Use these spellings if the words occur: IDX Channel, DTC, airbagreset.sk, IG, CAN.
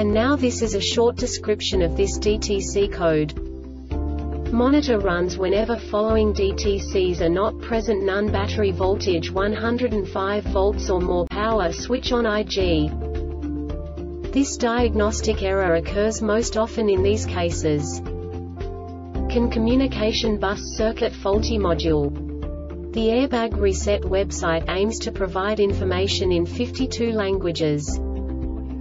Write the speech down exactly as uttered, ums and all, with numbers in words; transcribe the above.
And now this is a short description of this D T C code. Monitor runs whenever following D T Cs are not present: none battery voltage one hundred five volts or more, power switch on I G. This diagnostic error occurs most often in these cases. C A N communication bus circuit faulty module. The Airbag Reset website aims to provide information in fifty-two languages.